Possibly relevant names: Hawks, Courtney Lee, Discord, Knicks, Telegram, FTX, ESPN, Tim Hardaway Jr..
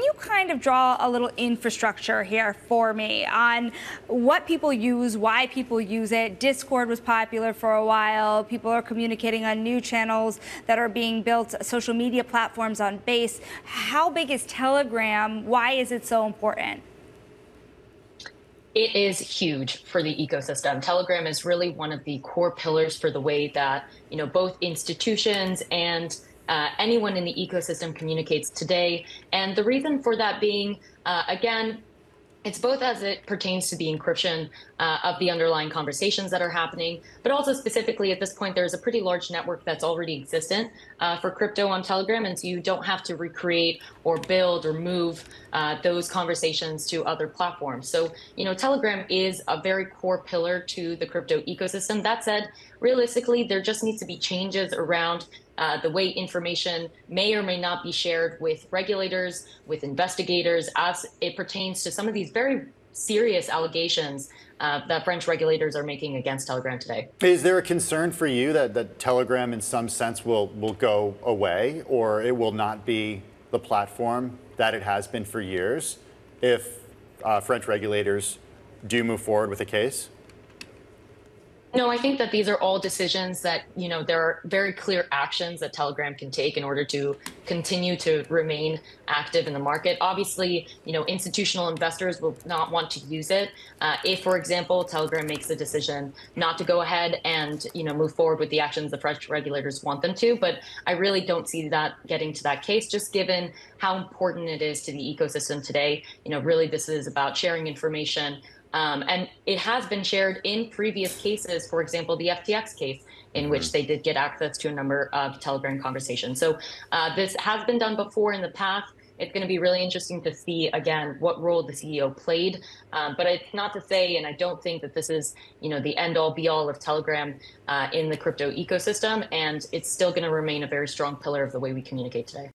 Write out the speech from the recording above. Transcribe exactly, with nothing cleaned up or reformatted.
can you kind of draw a little infrastructure here for me on what people use, why people use it? Discord was popular for a while. People are communicating on new channels that are being built, social media platforms on Base. How big is Telegram? Why is it so important? It is huge for the ecosystem. Telegram is really one of the core pillars for the way that, you know, both institutions and uh, anyone in the ecosystem communicates today. And the reason for that being, uh, again, it's both as it pertains to the encryption uh, of the underlying conversations that are happening, but also specifically at this point, there's a pretty large network that's already existent uh, for crypto on Telegram. And so you don't have to recreate or build or move uh, those conversations to other platforms. So, you know, Telegram is a very core pillar to the crypto ecosystem. That said, realistically, there just needs to be changes around Uh, the way information may or may not be shared with regulators, with investigators, as it pertains to some of these very serious allegations uh, that French regulators are making against Telegram today. Is there a concern for you that, that Telegram in some sense will, will go away, or it will not be the platform that it has been for years if uh, French regulators do move forward with a case? No, I think that these are all decisions that, you know, there are very clear actions that Telegram can take in order to continue to remain active in the market. Obviously, you know, institutional investors will not want to use it. Uh, if, for example, Telegram makes the decision not to go ahead and, you know, move forward with the actions the French regulators want them to. But I really don't see that getting to that case, just given how important it is to the ecosystem today. You know, really, this is about sharing information. Um, and it has been shared in previous cases, for example, the F T X case, in which they did get access to a number of Telegram conversations. So uh, this has been done before in the past. It's going to be really interesting to see, again, what role the C E O played. Um, but it's not to say, and I don't think that this is, you know, the end all be all of Telegram uh, in the crypto ecosystem. And it's still going to remain a very strong pillar of the way we communicate today.